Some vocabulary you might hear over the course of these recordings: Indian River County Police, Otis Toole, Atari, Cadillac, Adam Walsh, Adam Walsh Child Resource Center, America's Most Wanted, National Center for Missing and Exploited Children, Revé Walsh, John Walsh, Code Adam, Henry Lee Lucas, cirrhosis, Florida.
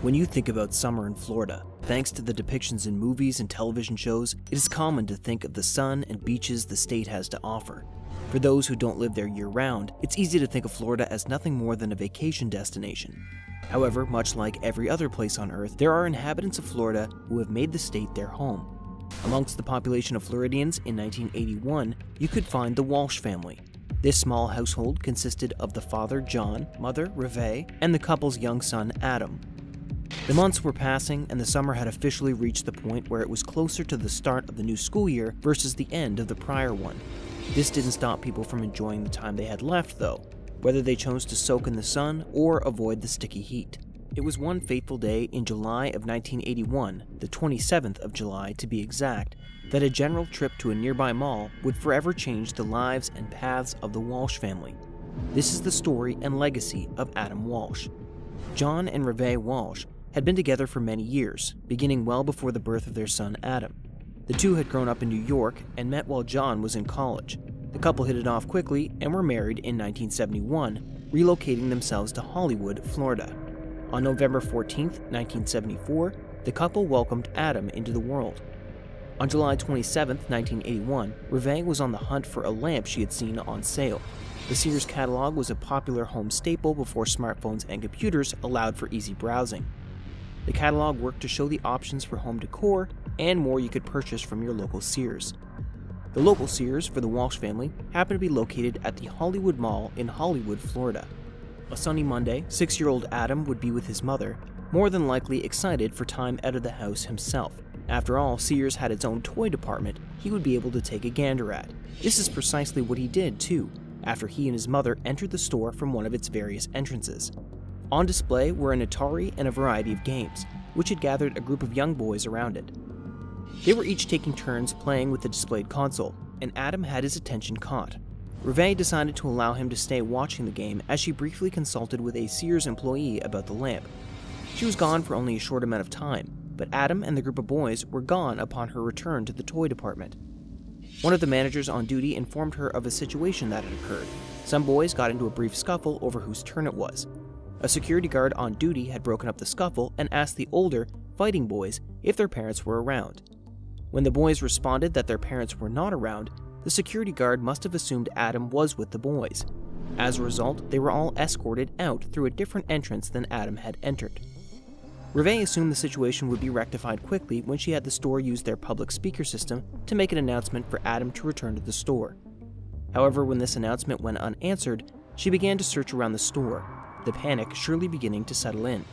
When you think about summer in Florida, thanks to the depictions in movies and television shows, it is common to think of the sun and beaches the state has to offer. For those who don't live there year-round, it's easy to think of Florida as nothing more than a vacation destination. However, much like every other place on Earth, there are inhabitants of Florida who have made the state their home. Amongst the population of Floridians in 1981, you could find the Walsh family. This small household consisted of the father, John, mother, Revé, and the couple's young son, Adam. The months were passing, and the summer had officially reached the point where it was closer to the start of the new school year versus the end of the prior one. This didn't stop people from enjoying the time they had left, though, whether they chose to soak in the sun or avoid the sticky heat. It was one fateful day in July of 1981, the 27th of July to be exact, that a general trip to a nearby mall would forever change the lives and paths of the Walsh family. This is the story and legacy of Adam Walsh. John and Revé Walsh had been together for many years, beginning well before the birth of their son Adam. The two had grown up in New York and met while John was in college. The couple hit it off quickly and were married in 1971, relocating themselves to Hollywood, Florida. On November 14, 1974, the couple welcomed Adam into the world. On July 27, 1981, Revé was on the hunt for a lamp she had seen on sale. The Sears catalog was a popular home staple before smartphones and computers allowed for easy browsing. The catalog worked to show the options for home decor and more you could purchase from your local Sears. The local Sears for the Walsh family happened to be located at the Hollywood Mall in Hollywood, Florida. A sunny Monday, 6-year-old Adam would be with his mother, more than likely excited for time out of the house himself. After all, Sears had its own toy department he would be able to take a gander at. This is precisely what he did, too, after he and his mother entered the store from one of its various entrances. On display were an Atari and a variety of games, which had gathered a group of young boys around it. They were each taking turns playing with the displayed console, and Adam had his attention caught. Revé decided to allow him to stay watching the game as she briefly consulted with a Sears employee about the lamp. She was gone for only a short amount of time, but Adam and the group of boys were gone upon her return to the toy department. One of the managers on duty informed her of a situation that had occurred. Some boys got into a brief scuffle over whose turn it was. A security guard on duty had broken up the scuffle and asked the older, fighting boys if their parents were around. When the boys responded that their parents were not around, the security guard must have assumed Adam was with the boys. As a result, they were all escorted out through a different entrance than Adam had entered. Revé assumed the situation would be rectified quickly when she had the store use their public speaker system to make an announcement for Adam to return to the store. However, when this announcement went unanswered, she began to search around the store, the panic surely beginning to settle in.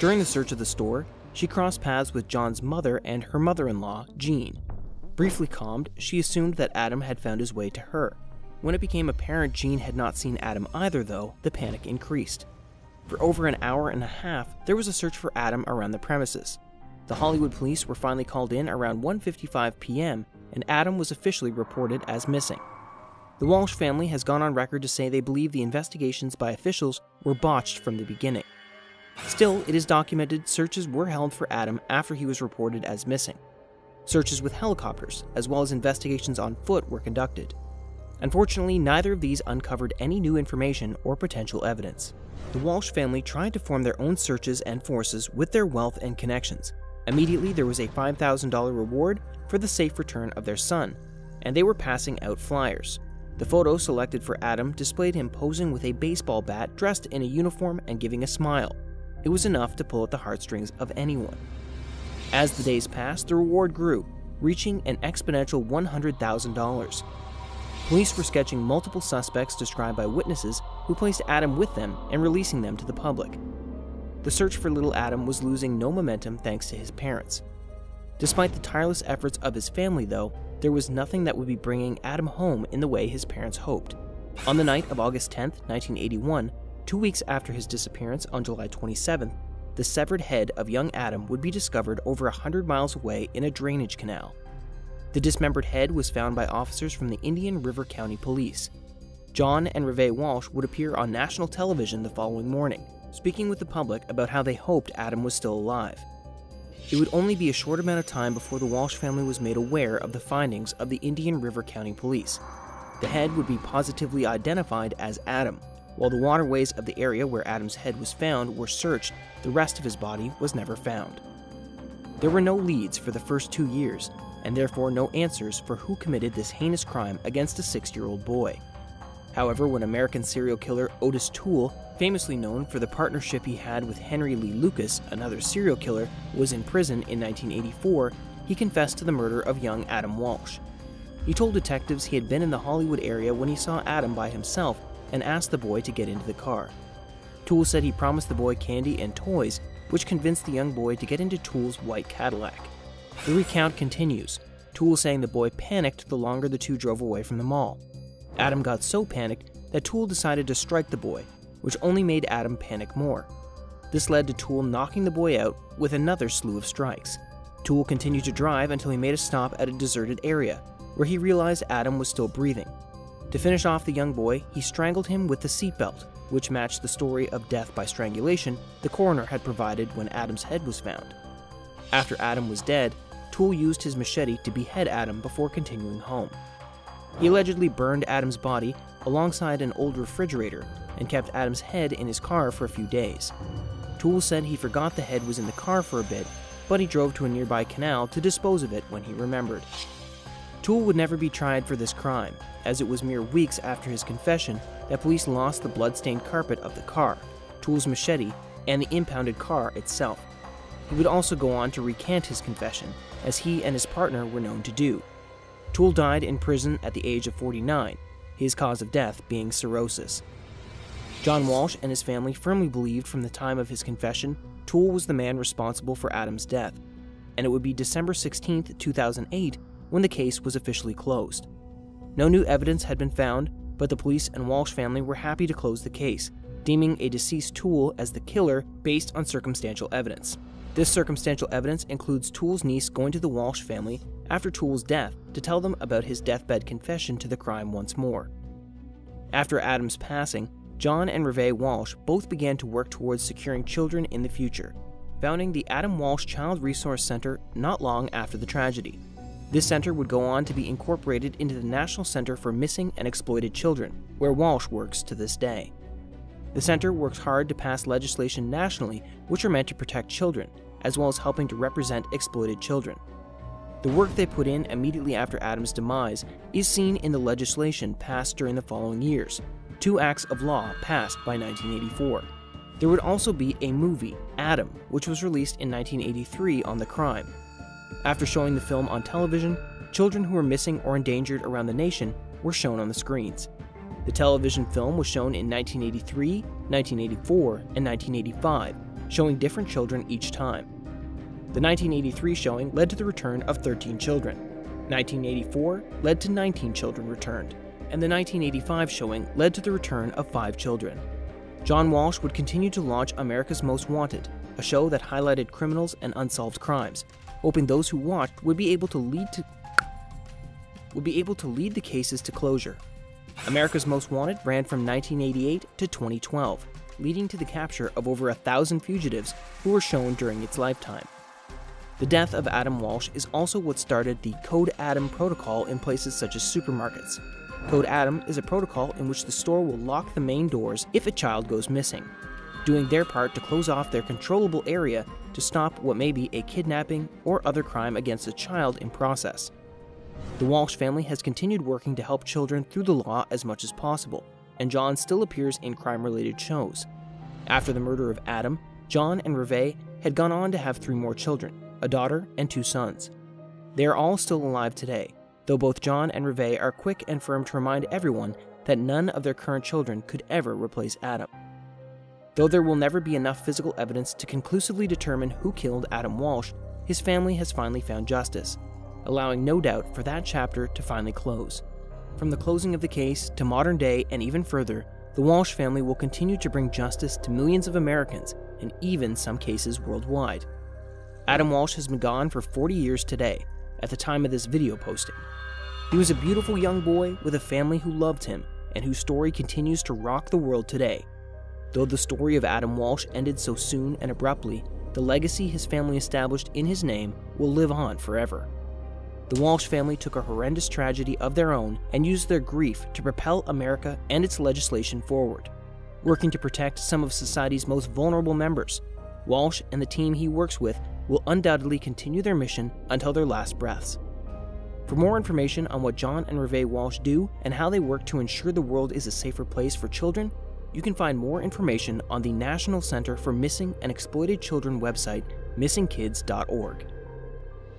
During the search of the store, she crossed paths with John's mother and her mother-in-law, Jean. Briefly calmed, she assumed that Adam had found his way to her. When it became apparent Jean had not seen Adam either, though, the panic increased. For over an hour and a half, there was a search for Adam around the premises. The Hollywood police were finally called in around 1:55 p.m., and Adam was officially reported as missing. The Walsh family has gone on record to say they believe the investigations by officials were botched from the beginning. Still, it is documented searches were held for Adam after he was reported as missing. Searches with helicopters, as well as investigations on foot, were conducted. Unfortunately, neither of these uncovered any new information or potential evidence. The Walsh family tried to form their own searches and forces with their wealth and connections. Immediately, there was a $5,000 reward for the safe return of their son, and they were passing out flyers. The photo selected for Adam displayed him posing with a baseball bat dressed in a uniform and giving a smile. It was enough to pull at the heartstrings of anyone. As the days passed, the reward grew, reaching an exponential $100,000. Police were sketching multiple suspects described by witnesses who placed Adam with them and releasing them to the public. The search for little Adam was losing no momentum thanks to his parents. Despite the tireless efforts of his family, though, there was nothing that would be bringing Adam home in the way his parents hoped. On the night of August 10, 1981, 2 weeks after his disappearance on July 27th, the severed head of young Adam would be discovered over 100 miles away in a drainage canal. The dismembered head was found by officers from the Indian River County Police. John and Revé Walsh would appear on national television the following morning, speaking with the public about how they hoped Adam was still alive. It would only be a short amount of time before the Walsh family was made aware of the findings of the Indian River County Police. The head would be positively identified as Adam, While the waterways of the area where Adam's head was found were searched, the rest of his body was never found. There were no leads for the first 2 years, and therefore no answers for who committed this heinous crime against a 6-year-old boy. However, when American serial killer Otis Toole, famously known for the partnership he had with Henry Lee Lucas, another serial killer, was in prison in 1984, he confessed to the murder of young Adam Walsh. He told detectives he had been in the Hollywood area when he saw Adam by himself and asked the boy to get into the car. Toole said he promised the boy candy and toys, which convinced the young boy to get into Toole's white Cadillac. The recount continues, Toole saying the boy panicked the longer the two drove away from the mall. Adam got so panicked that Toole decided to strike the boy, which only made Adam panic more. This led to Toole knocking the boy out with another slew of strikes. Toole continued to drive until he made a stop at a deserted area, where he realized Adam was still breathing. To finish off the young boy, he strangled him with the seatbelt, which matched the story of death by strangulation the coroner had provided when Adam's head was found. After Adam was dead, Toole used his machete to behead Adam before continuing home. He allegedly burned Adam's body alongside an old refrigerator and kept Adam's head in his car for a few days. Toole said he forgot the head was in the car for a bit, but he drove to a nearby canal to dispose of it when he remembered. Toole would never be tried for this crime, as it was mere weeks after his confession that police lost the blood-stained carpet of the car, Toole's machete, and the impounded car itself. He would also go on to recant his confession, as he and his partner were known to do. Toole died in prison at the age of 49, his cause of death being cirrhosis. John Walsh and his family firmly believed from the time of his confession Toole was the man responsible for Adam's death, and it would be December 16, 2008 when the case was officially closed. No new evidence had been found, but the police and Walsh family were happy to close the case, deeming a deceased Toole as the killer based on circumstantial evidence. This circumstantial evidence includes Toole's niece going to the Walsh family after Toole's death to tell them about his deathbed confession to the crime once more. After Adam's passing, John and Revé Walsh both began to work towards securing children in the future, founding the Adam Walsh Child Resource Center not long after the tragedy. This center would go on to be incorporated into the National Center for Missing and Exploited Children, where Walsh works to this day. The center works hard to pass legislation nationally which are meant to protect children, as well as helping to represent exploited children. The work they put in immediately after Adam's demise is seen in the legislation passed during the following years, 2 acts of law passed by 1984. There would also be a movie, Adam, which was released in 1983 on the crime. After showing the film on television, children who were missing or endangered around the nation were shown on the screens. The television film was shown in 1983, 1984, and 1985, showing different children each time. The 1983 showing led to the return of 13 children. 1984 led to 19 children returned, and the 1985 showing led to the return of 5 children. John Walsh would continue to launch America's Most Wanted, a show that highlighted criminals and unsolved crimes, hoping those who watched would be able to lead the cases to closure. America's Most Wanted ran from 1988 to 2012, leading to the capture of over 1,000 fugitives who were shown during its lifetime. The death of Adam Walsh is also what started the Code Adam protocol in places such as supermarkets. Code Adam is a protocol in which the store will lock the main doors if a child goes missing, doing their part to close off their controllable area to stop what may be a kidnapping or other crime against a child in process. The Walsh family has continued working to help children through the law as much as possible, and John still appears in crime-related shows. After the murder of Adam, John and Revé had gone on to have 3 more children, a daughter and 2 sons. They are all still alive today, though both John and Revé are quick and firm to remind everyone that none of their current children could ever replace Adam. Though there will never be enough physical evidence to conclusively determine who killed Adam Walsh, his family has finally found justice, allowing no doubt for that chapter to finally close. From the closing of the case to modern day and even further, the Walsh family will continue to bring justice to millions of Americans and even some cases worldwide. Adam Walsh has been gone for 40 years today, at the time of this video posting. He was a beautiful young boy with a family who loved him and whose story continues to rock the world today. Though the story of Adam Walsh ended so soon and abruptly, the legacy his family established in his name will live on forever. The Walsh family took a horrendous tragedy of their own and used their grief to propel America and its legislation forward. working to protect some of society's most vulnerable members. Walsh and the team he works with will undoubtedly continue their mission until their last breaths. For more information on what John and Revé Walsh do and how they work to ensure the world is a safer place for children, you can find more information on the National Center for Missing and Exploited Children website, missingkids.org.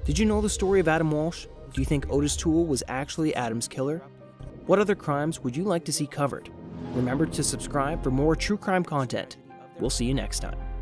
Did you know the story of Adam Walsh? Do you think Otis Toole was actually Adam's killer? What other crimes would you like to see covered? Remember to subscribe for more true crime content. We'll see you next time.